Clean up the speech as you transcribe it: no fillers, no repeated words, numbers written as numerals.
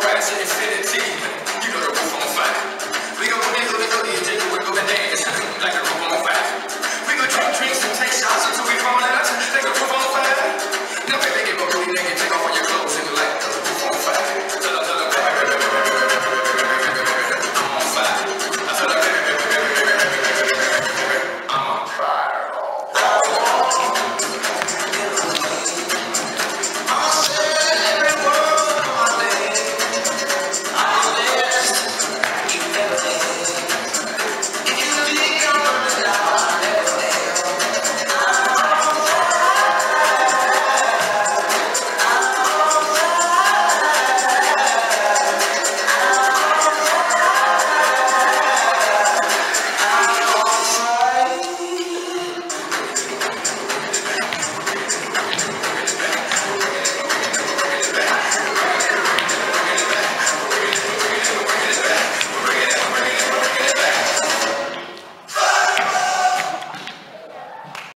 progress and infinity.